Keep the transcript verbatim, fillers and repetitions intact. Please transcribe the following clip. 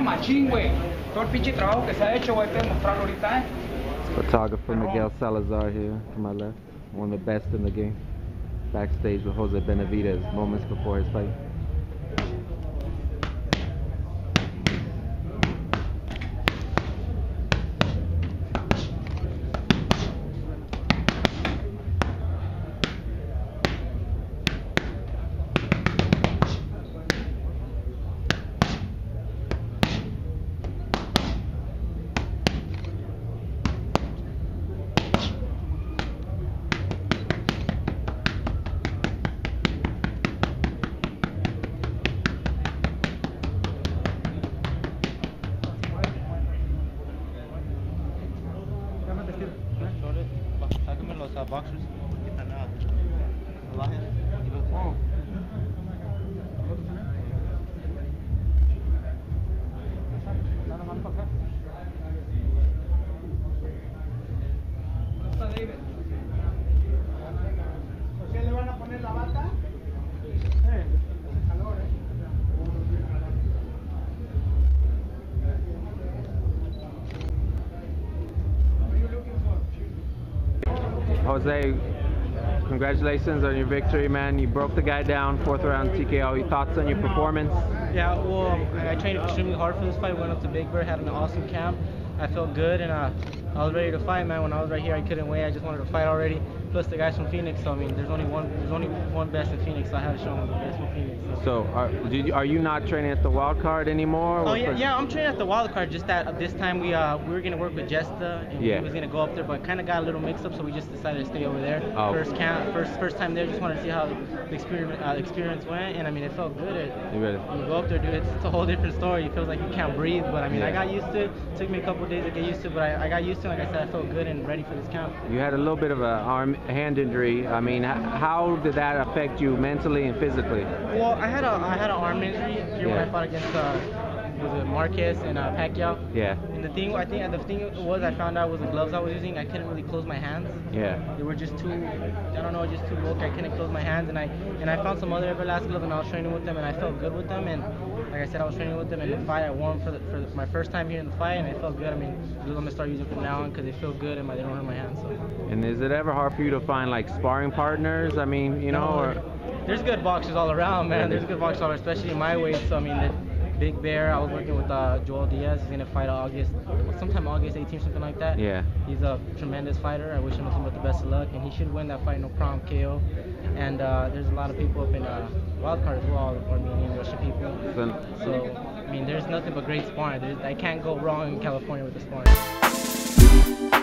¿eh? Machín, güey. Todo el pinche trabajo que se ha hecho, güey, puedes mostrarlo ahorita, ¿eh? Photographer Miguel Salazar here, to my left. One of the best in the game. Backstage with Jose Benavidez moments before his fight. Boxers. Oh. Jose, congratulations on your victory, man. You broke the guy down, fourth round T K O. Your thoughts on your performance? Yeah, well, I trained extremely hard for this fight. Went up to Big Bear, had an awesome camp. I felt good, and uh, I was ready to fight, man. When I was right here, I couldn't wait. I just wanted to fight already. Plus, the guy's from Phoenix, so I mean, there's only one, there's only one best in Phoenix, so I had to show him the best from Phoenix. So, so are, did you, are you not training at the Wild Card anymore? Oh yeah, yeah, I'm training at the Wild Card. Just that uh, this time we uh we were gonna work with Jesta, and yeah. He was gonna go up there, but kind of got a little mixed up, so we just decided to stay over there. Oh. First camp, first first time there, just wanted to see how the experiment uh, experience went, and I mean, it felt good. It, you ready? You go up there, dude. It's, it's a whole different story. It feels like you can't breathe, but I mean, yeah. I got used to it. It took me a couple of days to get used to it, but I, I got used to it. Like I said, I felt good and ready for this camp. You had a little bit of a arm hand injury. I mean, how did that affect you mentally and physically? Well, I had a I had an arm injury here yeah. when I fought against uh, was it Marquez and uh, Pacquiao. Yeah. And the thing I think the thing was I found out was the gloves I was using. I couldn't really close my hands. Yeah. They were just too I don't know just too bulky. I couldn't close my hands, and I and I found some other Everlast gloves, and I was training with them, and I felt good with them, and like I said, I was training with them in the fight. I wore them for, the, for the, my first time here in the fight, and I felt good. I mean, I'm gonna start using from now on because they feel good and they don't hurt my hands. So. And is it ever hard for you to find like sparring partners? I mean, you know, no, or there's good boxers all around, man. There's good boxers all around, especially in my weight. So I mean, the Big Bear. I was working with uh, Joel Diaz. He's gonna fight August, sometime August eighteenth, something like that. Yeah. He's a tremendous fighter. I wish him nothing but the best of luck, and he should win that fight, no problem, K O. And uh, there's a lot of people up in uh, Wild Card as well, Armenian, Russian people. So, so, I mean, there's nothing but great sparring. There's, I can't go wrong in California with the sparring.